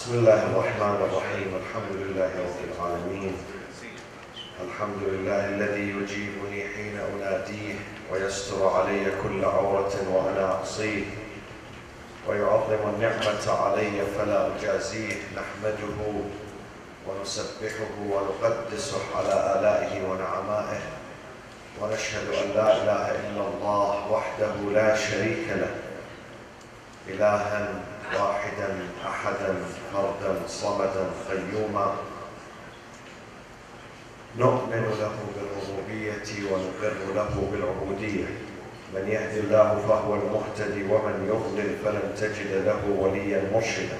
بسم الله الرحمن الرحيم الحمد لله رب العالمين الحمد لله الذي يجيبني حين أناديه ويستر علي كل عورة وأنا أعصيه ويعظم النعمة علي فلا أجازيه نحمده ونسبحه ونقدسه على آلائه ونعمائه ونشهد أن لا إله إلا الله وحده لا شريك له إلها واحدا أحدا فردا صمدا قيوما نؤمن له بالربوبية ونقر له بالعبودية من يهدي الله فهو المهتدي ومن يضلل فلن تجد له وليا مرشدا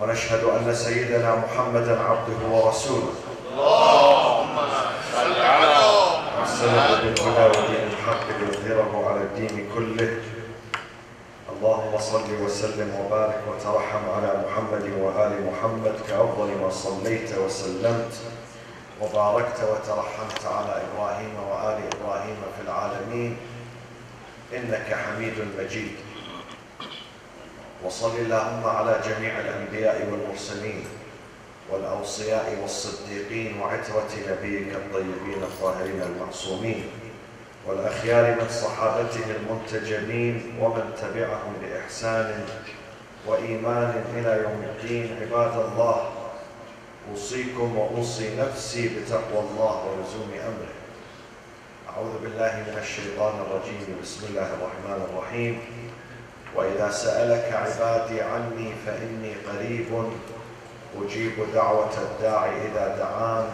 ونشهد أن سيدنا محمدا عبده ورسوله اللهم صل على محمد وعلى دين الحق ليظهره على الدين كله اللهم صل وسلم وبارك وترحم على محمد وآل محمد كأفضل ما صليت وسلمت وباركت وترحمت على إبراهيم وآل إبراهيم في العالمين إنك حميد مجيد وصل اللهم على جميع الأنبياء والمرسلين والأوصياء والصديقين وعترة نبيك الطيبين الطاهرين المعصومين والأخيار من صحابته المنتجبين ومن تبعهم بإحسان وإيمان إلى يوم الدين. عباد الله، أوصيكم وأوصي نفسي بتقوى الله ولزوم أمره. أعوذ بالله من الشيطان الرجيم. بسم الله الرحمن الرحيم. وإذا سألك عبادي عني فإني قريب أجيب دعوة الداعي إذا دعان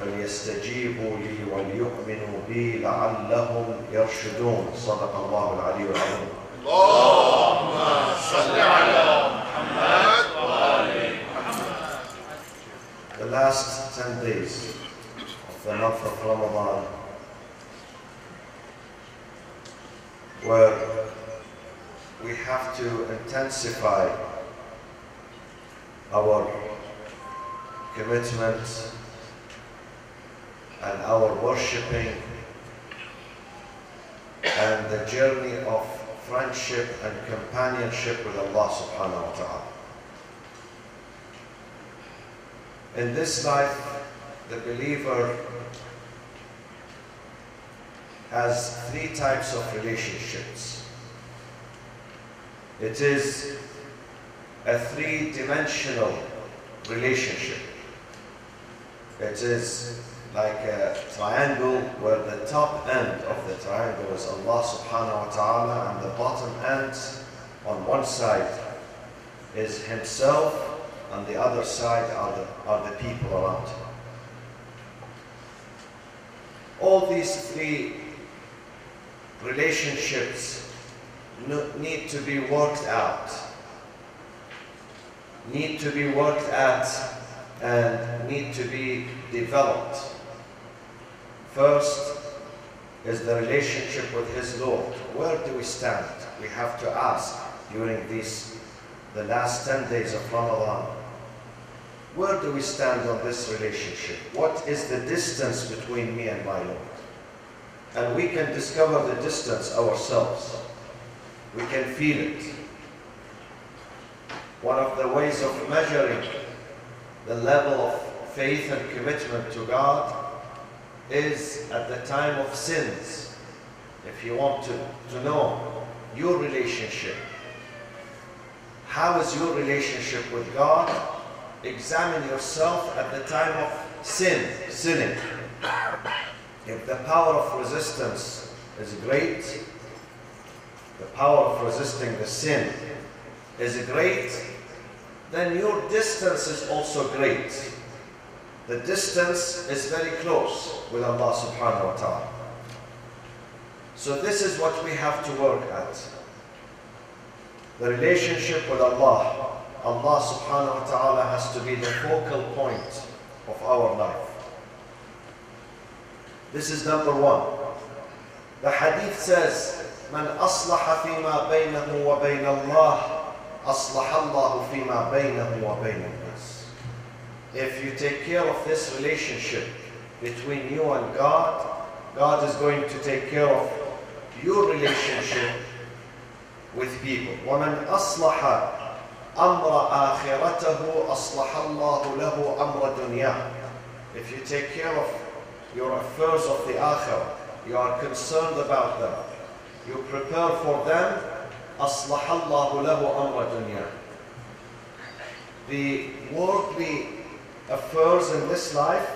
فليستجيبوا لي وليؤمنوا بي لعلهم يرشدون. صدق الله العلي العظيم. اللهم صل على محمد وآل محمد. The last 10 days of the month of Ramadan were we have to intensify our commitment and our worshipping and the journey of friendship and companionship with Allah subhanahu wa ta'ala. In this life, the believer has 3 types of relationships. It is a 3-dimensional relationship. It is like a triangle where the top end of the triangle is Allah subhanahu wa ta'ala and the bottom end on one side is himself and the other side are the people around him. All these 3 relationships need to be worked out, need to be worked at, and need to be developed. First is the relationship with his Lord. Where do we stand? We have to ask during the last 10 days of Ramadan, where do we stand on this relationship? What is the distance between me and my Lord? And we can discover the distance ourselves. We can feel it. One of the ways of measuring the level of faith and commitment to God is at the time of sins. If you want to know your relationship, how is your relationship with God? Examine yourself at the time of sinning. If the power of resistance is great, the power of resisting the sin is great, then your distance is also great. The distance is very close with Allah subhanahu wa ta'ala. So this is what we have to work at. The relationship with Allah. Allah subhanahu wa ta'ala has to be the focal point of our life. This is number 1. The hadith says, من أصلح فيما بينه وبين الله أصلح الله فيما بينه وبين الناس. If you take care of this relationship between you and God, God is going to take care of your relationship with people. ومن أصلح أمر آخرته أصلح الله له أمر دنياه. If you take care of your affairs of the akhirah, you are concerned about them, you prepare for them, أصلح الله له أمر دنياه. The worldly affairs in this life,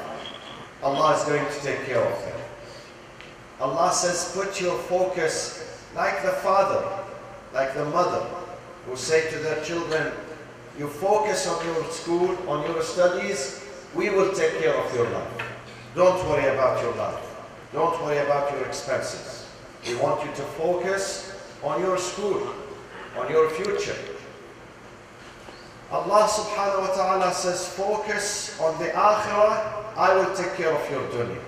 Allah is going to take care of them. Allah says, put your focus like the father, like the mother, who say to their children, you focus on your school, on your studies, we will take care of your life. Don't worry about your life. Don't worry about your expenses. We want you to focus on your school, on your future. Allah subhanahu wa ta'ala says, focus on the akhirah, I will take care of your dunya.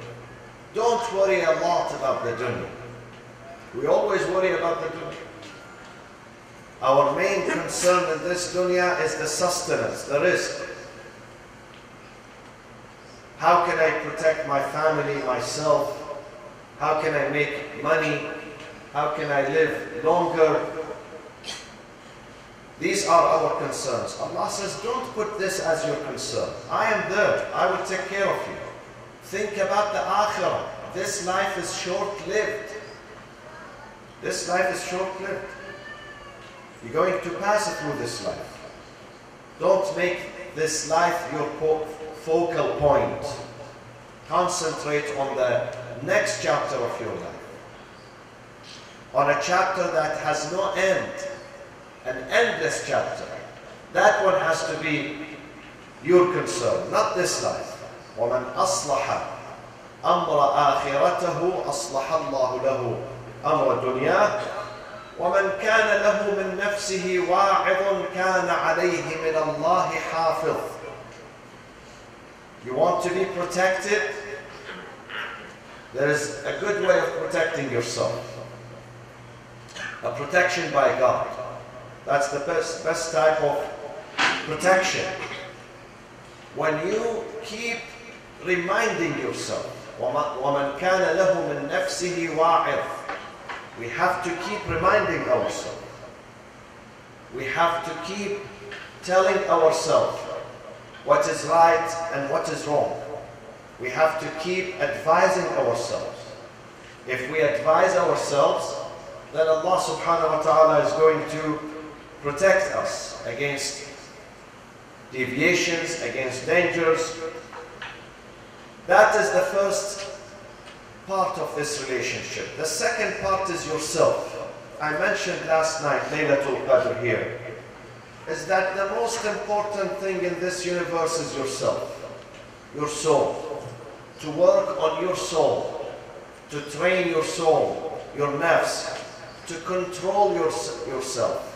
Don't worry a lot about the dunya. We always worry about the dunya. Our main concern in this dunya is the sustenance, the rizq. How can I protect my family, myself? How can I make money? How can I live longer? These are our concerns. Allah says, don't put this as your concern. I am there. I will take care of you. Think about the akhirah. This life is short-lived. This life is short-lived. You're going to pass through this life. Don't make this life your focal point. Concentrate on the next chapter of your life. On a chapter that has no end. An endless chapter. That one has to be your concern, not this life. وَمَنْ أَصْلَحَ أَمْرَ آخِرَتَهُ أَصْلَحَ اللَّهُ لَهُ أَمْرَ دُنْيَاهُ وَمَنْ كَانَ لَهُ مِنْ نَفْسِهِ وَاعِظٌ كَانَ عَلَيْهِ مِنَ اللَّهِ حَافِظٌ. You want to be protected? There is a good way of protecting yourself. A protection by God. That's the best type of protection. When you keep reminding yourself, وَمَنْ كَانَ لَهُ مِنْ نَفْسِهِ وَاعِظٌ. We have to keep reminding ourselves. We have to keep telling ourselves what is right and what is wrong. We have to keep advising ourselves. If we advise ourselves, then Allah subhanahu wa ta'ala is going to protect us against deviations, against dangers. That is the first part of this relationship. The second part is yourself. I mentioned last night, Laylatul Qadr here, is that the most important thing in this universe is yourself, your soul. To work on your soul, to train your soul, your nafs, to control yourself.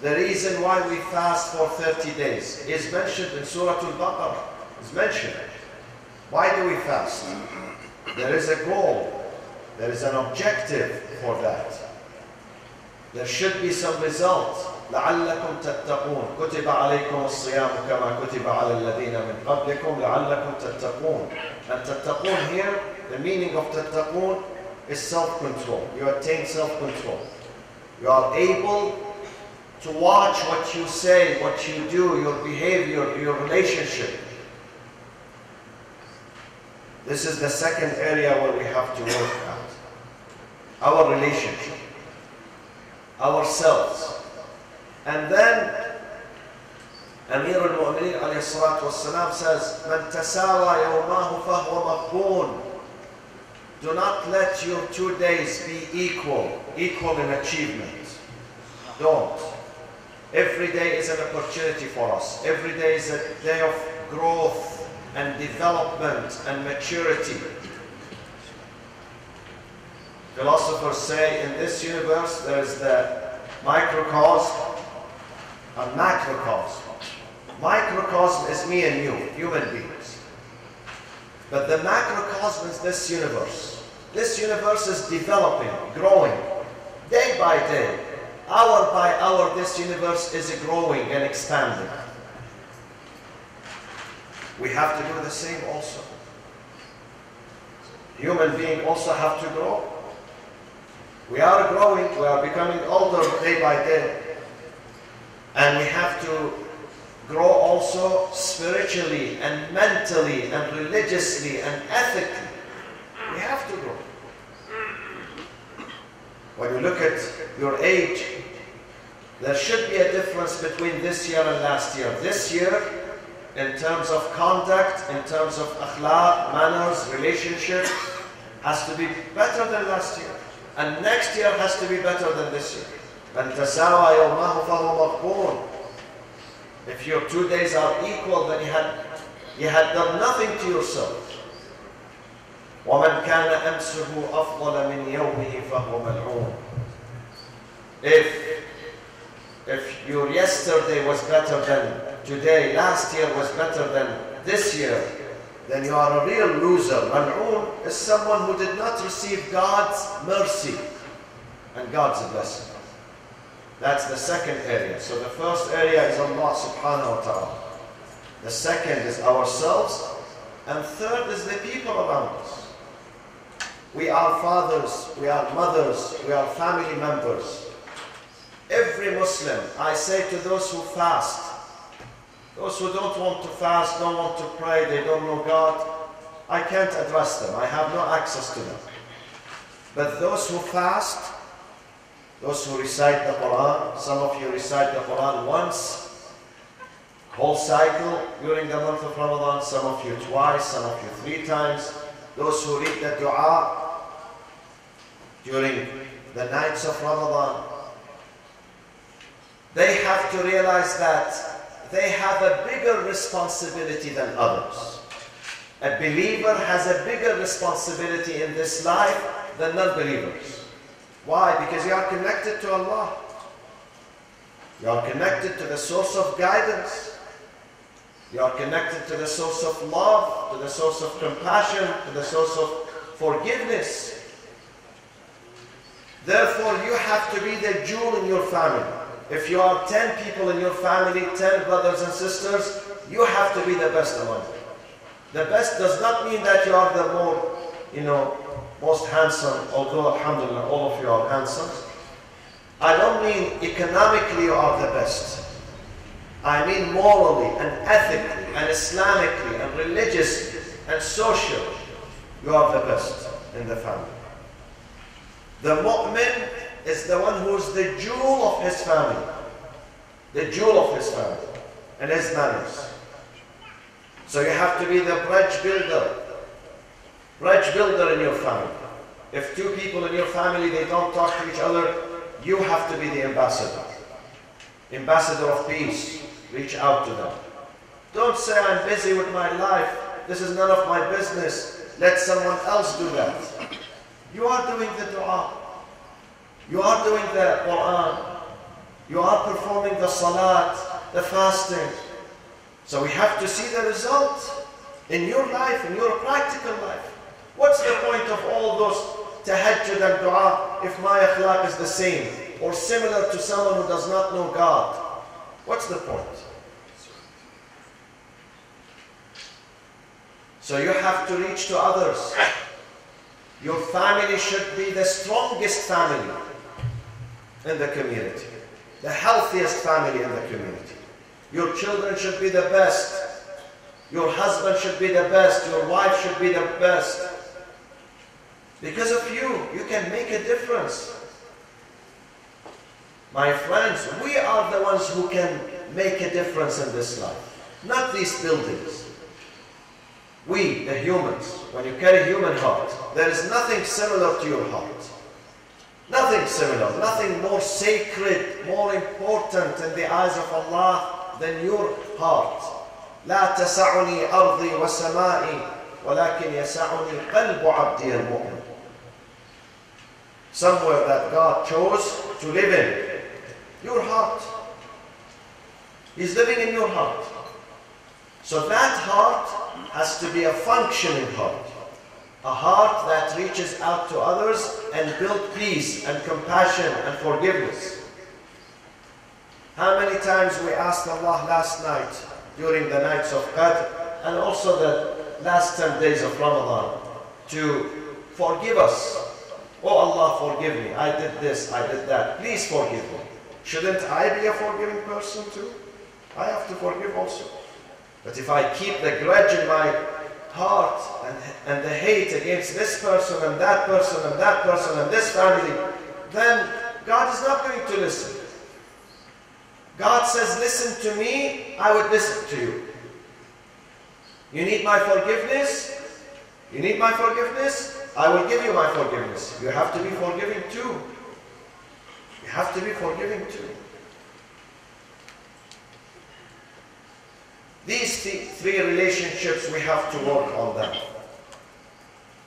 The reason why we fast for 30 days is mentioned in Surah Al-Baqarah. It's mentioned. Why do we fast? There is a goal. There is an objective for that. There should be some result. لَعَلَّكُمْ تَتَّقُونَ كُتِبَ عَلَيْكُمُ الصِّيَامُ كَمَا كُتِبَ عَلَى الَّذِينَ مِنْ قَبْلِكُمْ لَعَلَّكُمْ تَتَّقُونَ. And تَتَّقُونَ here, the meaning of تَتَّقُونَ is self-control. You attain self-control. You are able to watch what you say, what you do, your behavior, your relationship. This is the second area where we have to work at. Our relationship, ourselves. And then Amir al-Mu'mineen alayhi salatu wassalam says, مَنْ تَسَاوَى يَوْمَاهُ فَهُوَ مَقْبُونَ. Do not let your 2 days be equal in achievement. Don't. Every day is an opportunity for us. Every day is a day of growth and development and maturity. Philosophers say in this universe there is the microcosm and macrocosm. Microcosm is me and you, human beings. But the macrocosm is this universe. This universe is developing, growing, day by day. Hour by hour, this universe is growing and expanding. We have to do the same also. Human beings also have to grow. We are growing, we are becoming older day by day. And we have to grow also spiritually and mentally and religiously and ethically. We have to grow. When you look at your age, there should be a difference between this year and last year. This year, in terms of conduct, in terms of akhlaq, manners, relationships, has to be better than last year. And next year has to be better than this year. If your 2 days are equal, then you had done nothing to yourself. If your yesterday was better than today, last year was better than this year, then you are a real loser. Mal'oon is someone who did not receive God's mercy and God's blessing. That's the second area. So the first area is Allah subhanahu wa ta'ala. The second is ourselves. And third is the people around us. We are fathers, we are mothers, we are family members. Every Muslim, I say to those who fast, those who don't want to fast, don't want to pray, they don't know God, I can't address them. I have no access to them. But those who fast, those who recite the Quran, some of you recite the Quran once, whole cycle during the month of Ramadan, some of you twice, some of you three times. Those who read the dua during the nights of Ramadan, they have to realize that they have a bigger responsibility than others. A believer has a bigger responsibility in this life than non-believers. Why? Because you are connected to Allah. You are connected to the source of guidance. You are connected to the source of love, to the source of compassion, to the source of forgiveness. Therefore, you have to be the jewel in your family. If you are 10 people in your family, 10 brothers and sisters, you have to be the best among them. The best does not mean that you are the more, most handsome, although alhamdulillah, all of you are handsome. I don't mean economically you are the best. I mean morally and ethically and Islamically and religiously and socially. You are the best in the family. The mu'min is the one who is the jewel of his family. The jewel of his family and his manners. So you have to be the bridge builder. Bridge builder in your family. If two people in your family, they don't talk to each other, you have to be the ambassador. Ambassador of peace. Reach out to them. Don't say, I'm busy with my life. This is none of my business. Let someone else do that. You are doing the dua. You are doing the Quran. You are performing the salat, the fasting. So we have to see the result in your life, in your practical life. What's the point of all those tahajjud and dua if my akhlaq is the same or similar to someone who does not know God? What's the point? So you have to reach to others. Your family should be the strongest family in the community, the healthiest family in the community. Your children should be the best. Your husband should be the best. Your wife should be the best. Because of you, you can make a difference. My friends, we are the ones who can make a difference in this life. Not these buildings. We, the humans, when you carry human heart, there is nothing similar to your heart. Nothing similar, nothing more sacred, more important in the eyes of Allah than your heart. لا تسعني أرضي وسمائي ولكن يسعني قلب عبدي المؤمن. Somewhere that God chose to live in. Your heart. He's living in your heart. So that heart has to be a functioning heart. A heart that reaches out to others and builds peace and compassion and forgiveness. How many times we asked Allah last night during the nights of Qadr and also the last 10 days of Ramadan to forgive us. Oh Allah, forgive me. I did this, I did that. Please forgive me. Shouldn't I be a forgiving person too? I have to forgive also. But if I keep the grudge in my heart and the hate against this person and that person and that person and this family, then God is not going to listen. God says, listen to me, I would listen to you. You need my forgiveness? You need my forgiveness? I will give you my forgiveness. You have to be forgiving too. You have to be forgiving too. These three relationships, we have to work on them.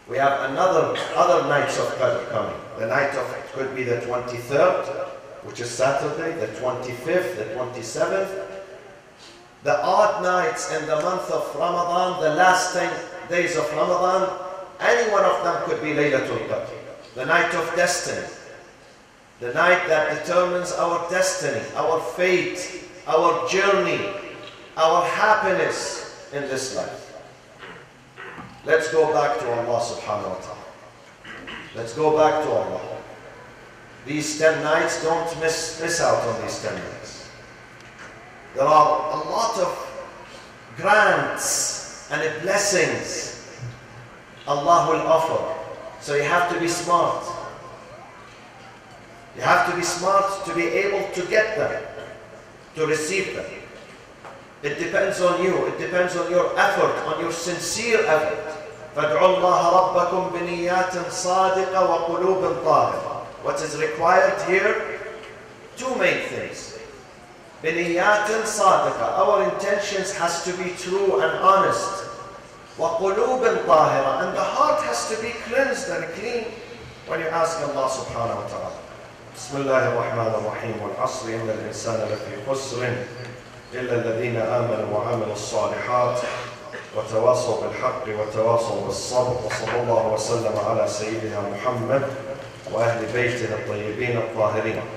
We have other nights of Qadr coming. The night of it could be the 23rd, which is Saturday, the 25th, the 27th. The odd nights in the month of Ramadan, the last 10 days of Ramadan, any one of them could be Laylatul Qadr, the night of destiny, the night that determines our destiny, our fate, our journey, our happiness in this life. Let's go back to Allah subhanahu wa ta'ala. Let's go back to Allah. These 10 nights, don't miss out on these 10 nights. There are a lot of grants and blessings Allah will offer. So you have to be smart. You have to be smart to be able to get them, to receive them. It depends on you. It depends on your effort, on your sincere effort. فَادْعُوا اللَّهَ رَبَّكُمْ بِنِيَّاتٍ صَادِقَةٍ وَقُلُوبٍ طَاهِرَةٍ. What is required here? Two main things. بِنِيَّاتٍ صَادِقَةٍ. Our intentions has to be true and honest. وَقُلُوبٍ طَاهِرَةٍ. And the heart has to be cleansed and clean when you ask Allah subhanahu wa ta'ala. بسم الله الرحمن الرحيم. والعصر إن الإنسان لفي خسر إلا الذين آمنوا وعملوا الصالحات وتواصوا بالحق وتواصوا بالصبر. وصلى الله وسلم على سيدنا محمد وأهل بيته الطيبين الطاهرين.